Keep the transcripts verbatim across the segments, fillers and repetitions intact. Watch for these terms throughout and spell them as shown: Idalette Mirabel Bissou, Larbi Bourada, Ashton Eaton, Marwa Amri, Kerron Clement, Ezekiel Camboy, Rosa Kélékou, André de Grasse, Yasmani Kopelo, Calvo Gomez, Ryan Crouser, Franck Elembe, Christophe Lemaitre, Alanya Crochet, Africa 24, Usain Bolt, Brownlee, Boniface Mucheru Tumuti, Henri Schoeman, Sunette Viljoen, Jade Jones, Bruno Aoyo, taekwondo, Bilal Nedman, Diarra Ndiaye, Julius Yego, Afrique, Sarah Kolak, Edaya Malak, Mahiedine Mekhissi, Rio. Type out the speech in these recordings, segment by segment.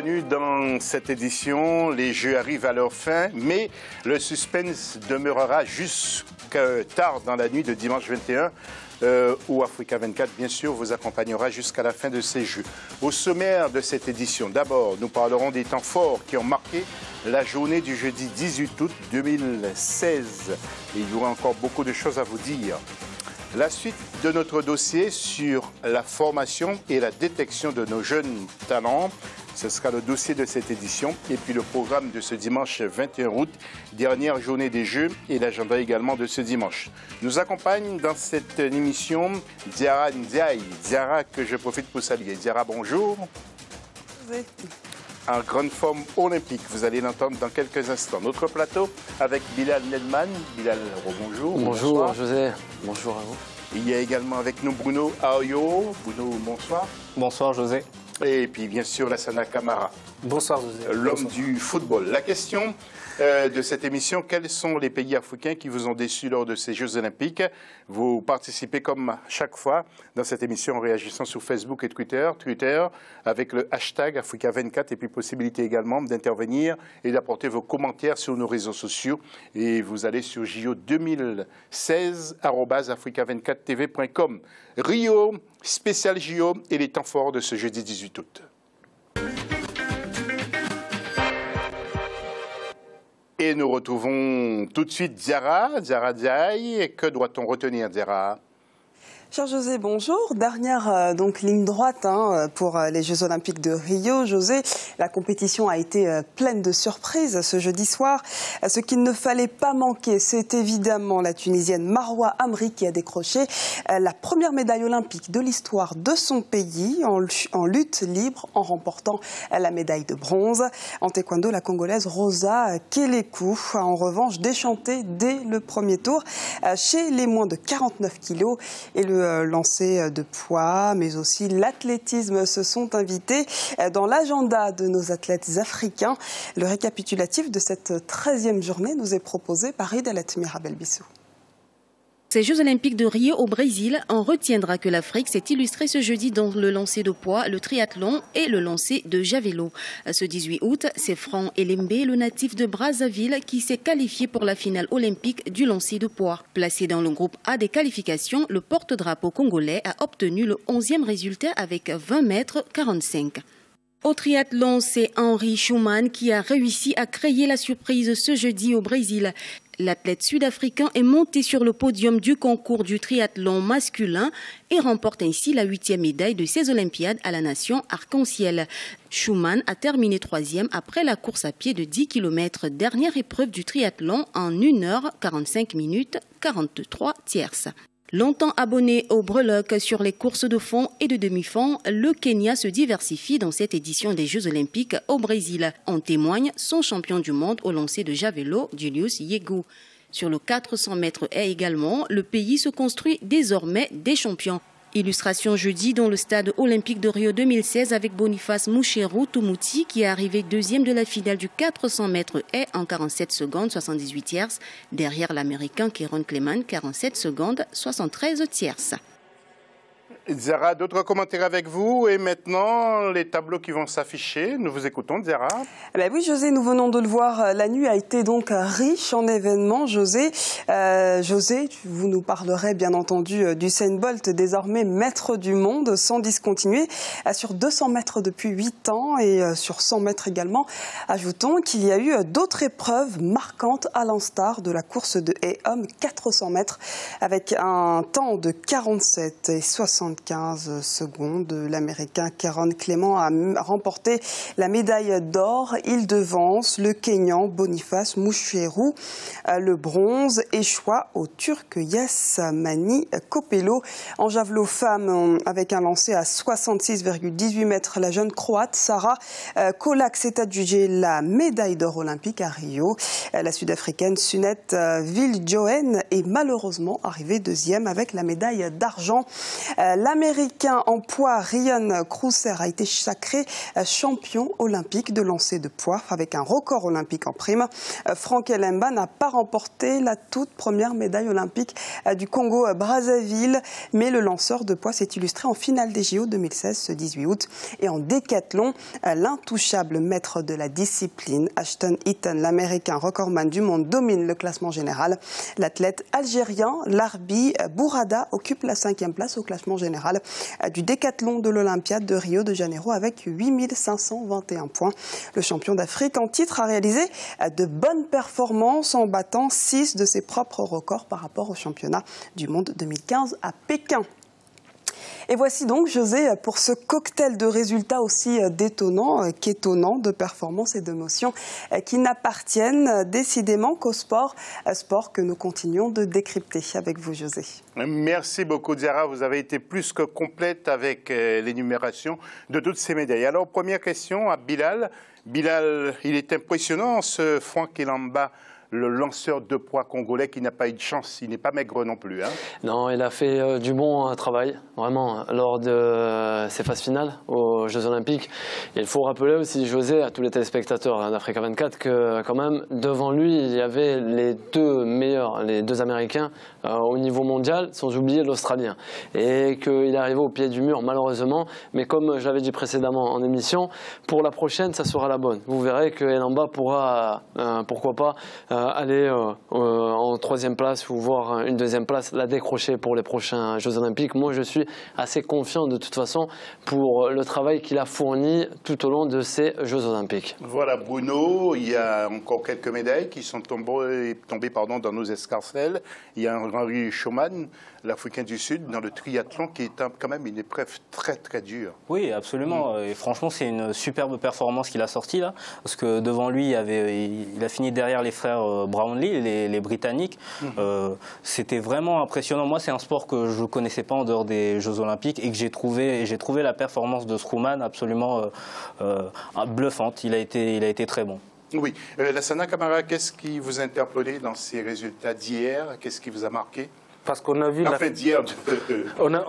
bienvenue dans cette édition. Les Jeux arrivent à leur fin, mais le suspense demeurera jusqu'à tard dans la nuit de dimanche vingt et un. Euh, où Africa vingt-quatre, bien sûr, vous accompagnera jusqu'à la fin de ces Jeux. Au sommaire de cette édition, d'abord, nous parlerons des temps forts qui ont marqué la journée du jeudi dix-huit août deux mille seize. Il y aura encore beaucoup de choses à vous dire. La suite de notre dossier sur la formation et la détection de nos jeunes talents. Ce sera le dossier de cette édition. Et puis le programme de ce dimanche vingt et un août, dernière journée des Jeux et l'agenda également de ce dimanche. Nous accompagne dans cette émission Diarra Ndiaye. Diarra que je profite pour saluer. Diarra, bonjour. Oui. En grande forme olympique, vous allez l'entendre dans quelques instants. Notre plateau avec Bilal Nedman. Bilal, bonjour. Bonjour, bonsoir. José. Bonjour à vous. Il y a également avec nous Bruno Aoyo. Bruno, bonsoir. Bonsoir, José. Et puis, bien sûr, Lassana Camara. Bonsoir, José. L'homme du football. La question euh, de cette émission, quels sont les pays africains qui vous ont déçus lors de ces Jeux olympiques? Vous participez comme chaque fois dans cette émission en réagissant sur Facebook et Twitter. Twitter avec le hashtag Africa vingt-quatre et puis possibilité également d'intervenir et d'apporter vos commentaires sur nos réseaux sociaux. Et vous allez sur J O deux mille seize arobase africa vingt-quatre t v point com. Rio, spécial J O et les temps forts de ce jeudi dix-huit août. Et nous retrouvons tout de suite Diarra, Diarra Ndiaye. Que doit-on retenir, Diarra? Cher José, bonjour. Dernière euh, donc, ligne droite hein, pour euh, les Jeux Olympiques de Rio. José, la compétition a été euh, pleine de surprises ce jeudi soir. Ce qu'il ne fallait pas manquer, c'est évidemment la Tunisienne Marwa Amri qui a décroché euh, la première médaille olympique de l'histoire de son pays en, en lutte libre en remportant euh, la médaille de bronze. En taekwondo, la Congolaise Rosa Kélékou a en revanche déchanté dès le premier tour euh, chez les moins de quarante-neuf kilos et le lancer de poids, mais aussi l'athlétisme se sont invités dans l'agenda de nos athlètes africains. Le récapitulatif de cette treizième journée nous est proposé par Idalette Mirabel Bissou. Ces Jeux Olympiques de Rio au Brésil, on retiendra que l'Afrique s'est illustrée ce jeudi dans le lancer de poids, le triathlon et le lancer de javelot. Ce dix-huit août, c'est Franck Elembe, le natif de Brazzaville, qui s'est qualifié pour la finale olympique du lancer de poids. Placé dans le groupe A des qualifications, le porte-drapeau congolais a obtenu le onzième résultat avec vingt mètres quarante-cinq. Au triathlon, c'est Henri Schoeman qui a réussi à créer la surprise ce jeudi au Brésil. L'athlète sud-africain est monté sur le podium du concours du triathlon masculin et remporte ainsi la huitième médaille de ces Olympiades à la nation arc-en-ciel. Schumann a terminé troisième après la course à pied de dix kilomètres, dernière épreuve du triathlon en une heure quarante-cinq minutes quarante-trois tierces. Longtemps abonné au breloques sur les courses de fond et de demi-fond, le Kenya se diversifie dans cette édition des Jeux Olympiques au Brésil. En témoigne son champion du monde au lancer de javelot, Julius Yego. Sur le quatre cents mètres haies également, le pays se construit désormais des champions. Illustration jeudi dans le stade olympique de Rio deux mille seize avec Boniface Mucheru Tumuti qui est arrivé deuxième de la finale du quatre cents mètres haies en quarante-sept secondes soixante-dix-huit tierces derrière l'américain Kerron Clement quarante-sept secondes soixante-treize tierces. Diarra, d'autres commentaires avec vous et maintenant les tableaux qui vont s'afficher. Nous vous écoutons, Diarra. Ben oui, José, nous venons de le voir. La nuit a été donc riche en événements, José. Euh, José, vous nous parlerez bien entendu d'Usain Bolt, désormais maître du monde, sans discontinuer, sur deux cents mètres depuis huit ans et sur cent mètres également. Ajoutons qu'il y a eu d'autres épreuves marquantes à l'instar de la course de haies hommes quatre cents mètres avec un temps de quarante-sept et soixante-quinze secondes. L'Américain Kerron Clement a remporté la médaille d'or. Il devance le Kenyan Boniface Mucheru. Le bronze échoua au Turc Yasmani Kopelo. En javelot femme, avec un lancer à soixante-six virgule dix-huit mètres, la jeune Croate Sarah Kolak s'est adjugée la médaille d'or olympique à Rio. La Sud-Africaine Sunette Viljoen est malheureusement arrivée deuxième avec la médaille d'argent. L'Américain en poids Ryan Crouser a été sacré champion olympique de lancer de poids avec un record olympique en prime. Franck Elembe n'a pas remporté la toute première médaille olympique du Congo-Brazzaville, mais le lanceur de poids s'est illustré en finale des J O deux mille seize ce dix-huit août. Et en décathlon, l'intouchable maître de la discipline, Ashton Eaton, l'Américain recordman du monde, domine le classement général. L'athlète algérien Larbi Bourada occupe la cinquième place au classement général du décathlon de l'Olympiade de Rio de Janeiro avec huit mille cinq cent vingt et un points. Le champion d'Afrique en titre a réalisé de bonnes performances en battant six de ses propres records par rapport au championnat du monde deux mille quinze à Pékin. Et voici donc, José, pour ce cocktail de résultats aussi détonnants qu'étonnants, de performances et d'émotions qui n'appartiennent décidément qu'au sport, sport que nous continuons de décrypter avec vous, José. Merci beaucoup, Zara. Vous avez été plus que complète avec l'énumération de toutes ces médailles. Alors, première question à Bilal. Bilal, il est impressionnant, ce Franck Elembe, le lanceur de poids congolais qui n'a pas eu de chance, il n'est pas maigre non plus. Hein. Non, il a fait euh, du bon euh, travail, vraiment, lors de euh, ses phases finales aux Jeux Olympiques. Et il faut rappeler aussi, José, à tous les téléspectateurs hein, d'Africa vingt-quatre, que quand même, devant lui, il y avait les deux meilleurs, les deux Américains euh, au niveau mondial, sans oublier l'Australien. Et qu'il est arrivé au pied du mur, malheureusement. Mais comme je l'avais dit précédemment en émission, pour la prochaine, ça sera la bonne. Vous verrez que Elembe pourra, euh, pourquoi pas, euh, aller euh, euh, en troisième place ou voir une deuxième place, la décrocher pour les prochains Jeux Olympiques. Moi, je suis assez confiant de toute façon pour le travail qu'il a fourni tout au long de ces Jeux Olympiques. Voilà, Bruno, il y a encore quelques médailles qui sont tombées, tombées pardon, dans nos escarcelles. Il y a Henri Schoeman, l'Africain du Sud, dans le triathlon, qui est un, quand même une épreuve très, très dure. Oui, absolument. Mmh. Et franchement, c'est une superbe performance qu'il a sortie, là. Parce que devant lui, il, y avait, il, il a fini derrière les frères Brownlee, les, les Britanniques. Mmh. Euh, c'était vraiment impressionnant. Moi, c'est un sport que je ne connaissais pas en dehors des Jeux Olympiques et que j'ai trouvé, j'ai trouvé la performance de Schoeman absolument euh, euh, bluffante. Il a été, il a été très bon. Oui. Euh, Lassana Camara, qu'est-ce qui vous a interpellé dans ces résultats d'hier? Qu'est-ce qui vous a marqué? Parce qu'on a vu l'Afrique on a,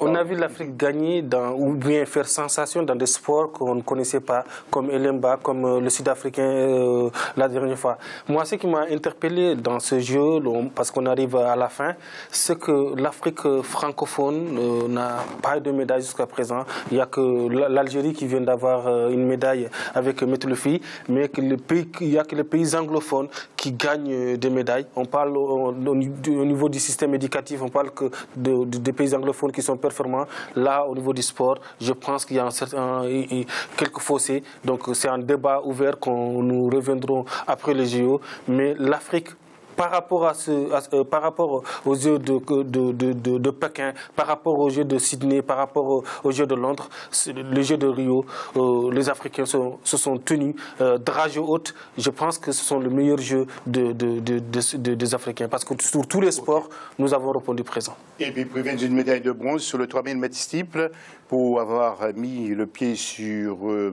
on a vu l'Afrique gagner dans, ou bien faire sensation dans des sports qu'on ne connaissait pas, comme Elembe, comme le Sud-Africain euh, la dernière fois. Moi, ce qui m'a interpellé dans ce jeu, parce qu'on arrive à la fin, c'est que l'Afrique francophone euh, n'a pas eu de médaille jusqu'à présent. Il n'y a que l'Algérie qui vient d'avoir une médaille avec Metlofi, mais que le pays, il n'y a que les pays anglophones qui gagnent des médailles. On parle au, au, au niveau du système éducatif, on parle que de, de, des pays anglophones qui sont performants. Là, au niveau du sport, je pense qu'il y a un certain, un, un, quelques fossés. Donc, c'est un débat ouvert qu'on nous reviendrons après les J O. Mais l'Afrique, par rapport, à ce, à, euh, par rapport aux Jeux de, de, de, de, de Pékin, par rapport aux Jeux de Sydney, par rapport aux, aux Jeux de Londres, les Jeux de Rio, euh, les Africains sont, se sont tenus euh, dragées hautes. Je pense que ce sont les meilleurs Jeux de, de, de, de, de, des Africains, parce que sur tous les sports, nous avons répondu présent. Et puis, privé d'une médaille de bronze sur le trois mille mètres steeple pour avoir mis le pied sur... Euh,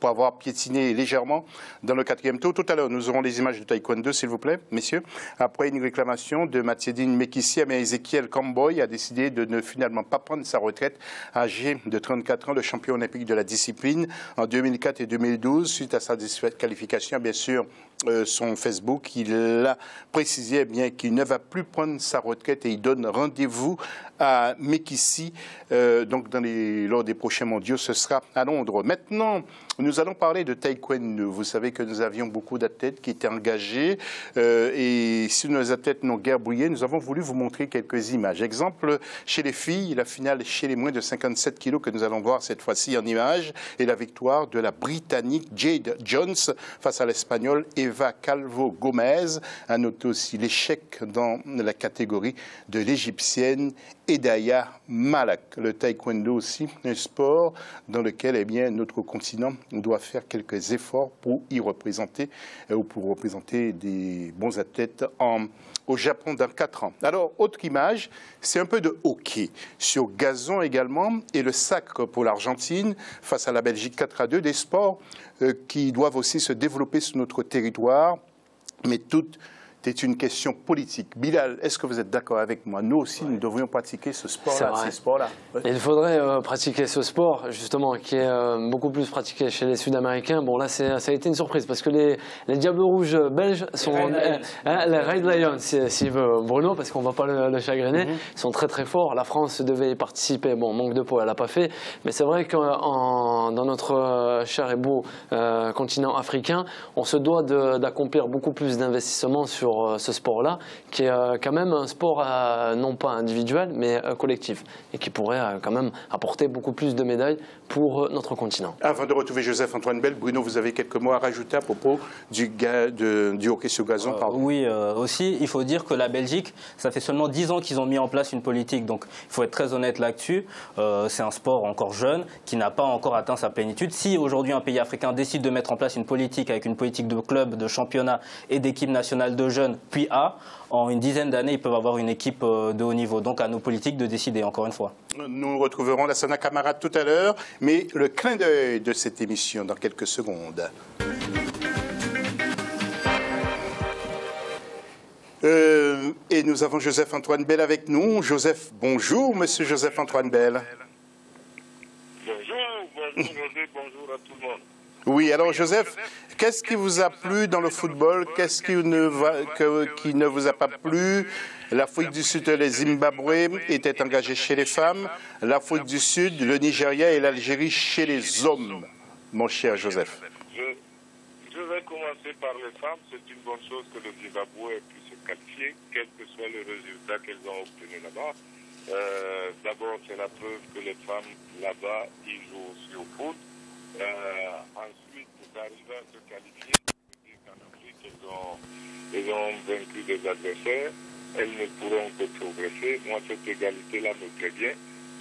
pour avoir piétiné légèrement dans le quatrième tour. Tout à l'heure, nous aurons les images de Taekwondo, s'il vous plaît, messieurs. Après une réclamation de Mahiedine Mekhissi, mais Ezekiel Camboy a décidé de ne finalement pas prendre sa retraite. Âgé de trente-quatre ans, le champion olympique de la discipline en deux mille quatre et deux mille douze, suite à sa disqualification, bien sûr, euh, son Facebook, il a précisé eh bien qu'il ne va plus prendre sa retraite et il donne rendez-vous à Mekhissi. Euh, donc, dans les, lors des prochains mondiaux, ce sera à Londres. Maintenant, nous Nous allons parler de taekwondo. Vous savez que nous avions beaucoup d'athlètes qui étaient engagés euh, et si nos athlètes n'ont guère brillé, nous avons voulu vous montrer quelques images. Exemple, chez les filles, la finale chez les moins de cinquante-sept kilos que nous allons voir cette fois-ci en images et la victoire de la Britannique Jade Jones face à l'Espagnole Eva Calvo Gomez. À noter aussi l'échec dans la catégorie de l'Égyptienne Edaya Malak. Le taekwondo aussi, un sport dans lequel eh bien, notre continent doit faire quelques efforts pour y représenter euh, ou pour représenter des bons athlètes en, au Japon dans quatre ans. Alors, autre image, c'est un peu de hockey sur gazon également et le sacre pour l'Argentine face à la Belgique quatre à deux, des sports euh, qui doivent aussi se développer sur notre territoire, mais toutes C'est une question politique. Bilal, est-ce que vous êtes d'accord avec moi? Nous aussi, ouais. nous devrions pratiquer ce sport-là. Sport ouais. Il faudrait euh, pratiquer ce sport, justement, qui est euh, beaucoup plus pratiqué chez les Sud-Américains. Bon, là, ça a été une surprise, parce que les, les Diables Rouges belges sont... Euh, hein, les Red Lions, si, si veut Bruno, parce qu'on ne va pas le, le chagriner, mm-hmm. sont très très forts. La France devait y participer. Bon, manque de peau, elle n'a pas fait. Mais c'est vrai que en, dans notre cher et beau euh, continent africain, on se doit d'accomplir beaucoup plus d'investissements sur ce sport-là, qui est quand même un sport non pas individuel, mais collectif, et qui pourrait quand même apporter beaucoup plus de médailles pour notre continent. Avant de retrouver Joseph-Antoine Bell, Bruno, vous avez quelques mots à rajouter à propos du, ga, de, du hockey sur gazon, euh, pardon. Oui, euh, aussi, il faut dire que la Belgique, ça fait seulement dix ans qu'ils ont mis en place une politique, donc il faut être très honnête là-dessus. Euh, c'est un sport encore jeune, qui n'a pas encore atteint sa plénitude. Si aujourd'hui un pays africain décide de mettre en place une politique avec une politique de club, de championnat et d'équipe nationale de jeunes, puis A, en une dizaine d'années, ils peuvent avoir une équipe de haut niveau. Donc à nos politiques de décider, encore une fois. Nous retrouverons Lassana Camara tout à l'heure, mais le clin d'œil de cette émission dans quelques secondes. Euh, et nous avons Joseph-Antoine Bell avec nous. Joseph, bonjour, monsieur Joseph-Antoine Bell. Bonjour, bonjour, bonjour à tout le monde. Oui, alors Joseph, qu'est-ce qui vous a plu dans le football? Qu'est-ce qui ne, va, que, qui ne vous a pas plu? L'Afrique du Sud et le Zimbabwe étaient engagés chez les femmes. L'Afrique du Sud, le Nigeria et l'Algérie chez les hommes, mon cher Joseph. Je, je vais commencer par les femmes. C'est une bonne chose que le Zimbabwe ait pu se qualifier, quel que soit le résultat qu'elles ont obtenu là-bas. Euh, D'abord, c'est la preuve que les femmes là-bas, ils jouent aussi au foot. Euh, ensuite, d'arriver à se qualifier, c'est-à-dire qu'en Afrique, elles ont, elles ont vaincu des adversaires, elles ne pourront que progresser. Moi, cette égalité-là me plaît bien,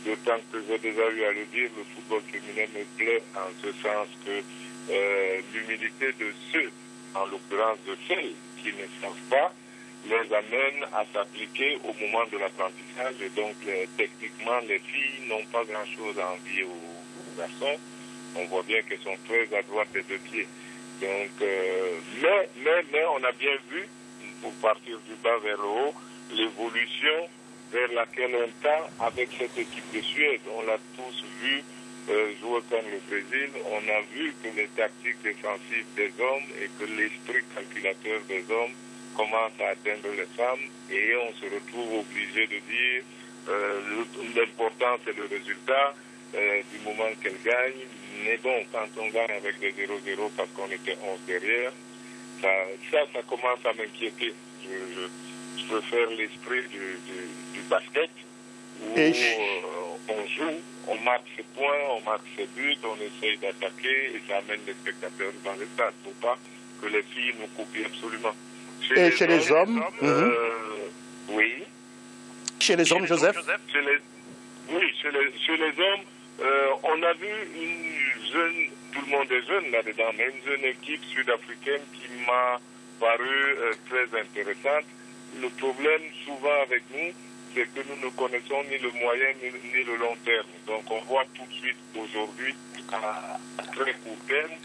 d'autant que j'ai déjà eu à le dire, le football féminin me plaît en ce sens que euh, l'humilité de ceux, en l'occurrence de celles qui ne savent pas, les amène à s'appliquer au moment de l'apprentissage. Et donc, euh, techniquement, les filles n'ont pas grand-chose à envier aux, aux garçons. On voit bien qu'elles sont très à droite des deux pieds. Donc, euh, mais, mais, mais on a bien vu, pour partir du bas vers le haut, l'évolution vers laquelle on tend avec cette équipe de Suède. On l'a tous vu euh, jouer contre le Brésil. On a vu que les tactiques défensives des hommes et que l'esprit calculateur des hommes commencent à atteindre les femmes. Et on se retrouve obligé de dire euh, l'important c'est le résultat euh, du moment qu'elles gagnent. Mais bon, quand on gagne avec des zéro zéro parce qu'on était onze derrière, ça, ça, ça commence à m'inquiéter. Je, je, je préfère l'esprit du, du, du basket où euh, on joue, on marque ses points, on marque ses buts, on essaye d'attaquer et ça amène les spectateurs dans le stade. Il ne faut pas que les filles nous copient absolument. Chez et les chez hommes, les hommes, hommes euh, mm-hmm. Oui. Chez les chez hommes, les Joseph, Joseph chez les... Oui, chez les, chez les hommes. Euh, on a vu une jeune, tout le monde est jeune là-dedans, mais une jeune équipe sud-africaine qui m'a paru euh, très intéressante. Le problème souvent avec nous, c'est que nous ne connaissons ni le moyen ni, ni le long terme. Donc on voit tout de suite aujourd'hui à très court terme.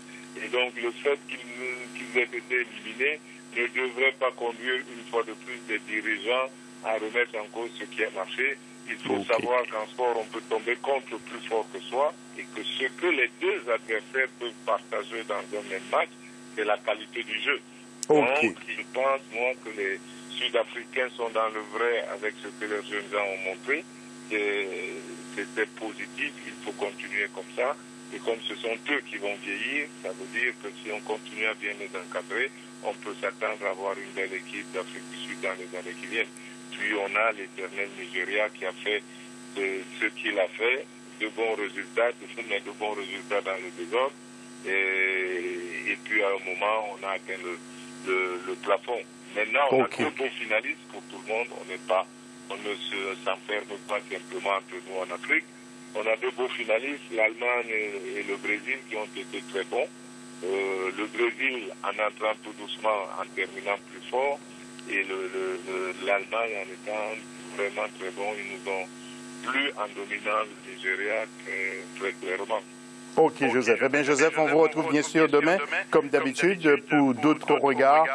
Et donc le fait qu'ils qu'ils aient été éliminés ne devrait pas conduire une fois de plus des dirigeants à remettre en cause ce qui a marché. Il faut okay. savoir qu'en sport, on peut tomber contre le plus fort que soi et que ce que les deux adversaires peuvent partager dans un même match, c'est la qualité du jeu. Okay. Donc, je pense, moi, que les Sud-Africains sont dans le vrai avec ce que leurs jeunes gens ont montré. C'était positif, il faut continuer comme ça. Et comme ce sont eux qui vont vieillir, ça veut dire que si on continue à bien les encadrer, on peut s'attendre à avoir une belle équipe d'Afrique du Sud dans les années qui viennent. Puis on a l'éternel Nigeria qui a fait de, ce qu'il a fait, de bons résultats, de, de bons résultats dans le désordre. Et, et puis à un moment, on a atteint le, le, le plafond. Maintenant, on okay. a deux bons finalistes pour tout le monde. On n'est pas, on ne s'enferme pas simplement entre nous en Afrique. On a deux beaux finalistes, l'Allemagne et, et le Brésil, qui ont été très bons. Euh, le Brésil en entrant tout doucement, en terminant plus fort. Et l'Allemagne, en étant vraiment très bon, ils nous ont plu en dominant le Nigeria très, très clairement. OK, Joseph. Eh bien, Joseph, on vous retrouve bien sûr demain, comme d'habitude, pour d'autres regards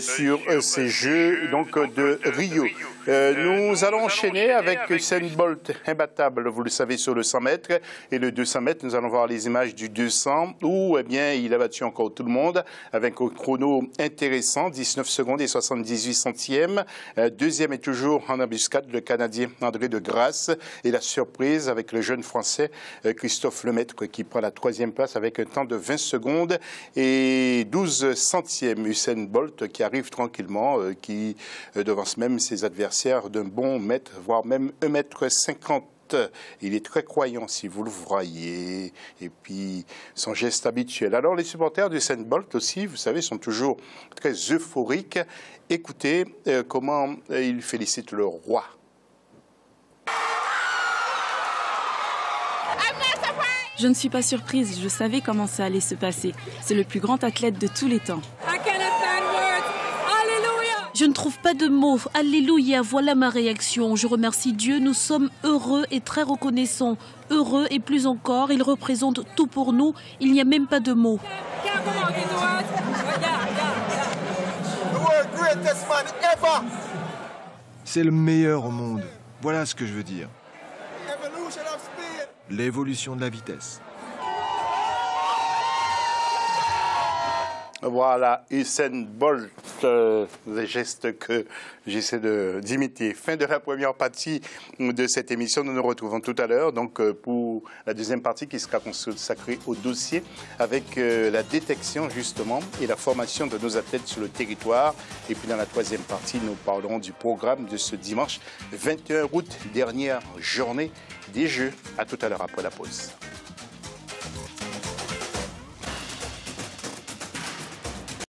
sur ces Jeux donc de Rio. Euh, nous allons enchaîner avec Usain Bolt, imbattable, vous le savez, sur le cent mètres. Et le deux cents mètres, nous allons voir les images du deux cents, où eh bien, il a battu encore tout le monde, avec un chrono intéressant, dix-neuf secondes et soixante-dix-huit centièmes. Euh, deuxième est toujours en embuscade, le Canadien André de Grasse. Et la surprise avec le jeune Français euh, Christophe Lemaitre, qui prend la troisième place avec un temps de vingt secondes et douze centièmes. Usain Bolt qui arrive tranquillement, euh, qui euh, devance même ses adversaires d'un bon mètre, voire même un mètre cinquante. Il est très croyant, si vous le voyez, et puis son geste habituel. Alors, les supporters d'Usain Bolt aussi, vous savez, sont toujours très euphoriques. Écoutez euh, comment euh, ils félicitent le roi. Je ne suis pas surprise, je savais comment ça allait se passer. C'est le plus grand athlète de tous les temps. Je ne trouve pas de mots. Alléluia, voilà ma réaction. Je remercie Dieu, nous sommes heureux et très reconnaissants. Heureux et plus encore, il représente tout pour nous. Il n'y a même pas de mots. C'est le meilleur au monde. Voilà ce que je veux dire. L'évolution de la vitesse. Voilà, Usain Bolt, euh, les gestes que j'essaie d'imiter. Fin de la première partie de cette émission. Nous nous retrouvons tout à l'heure donc euh, pour la deuxième partie qui sera consacrée au dossier avec euh, la détection justement et la formation de nos athlètes sur le territoire. Et puis dans la troisième partie, nous parlerons du programme de ce dimanche vingt et un août, dernière journée des Jeux. À tout à l'heure après la pause.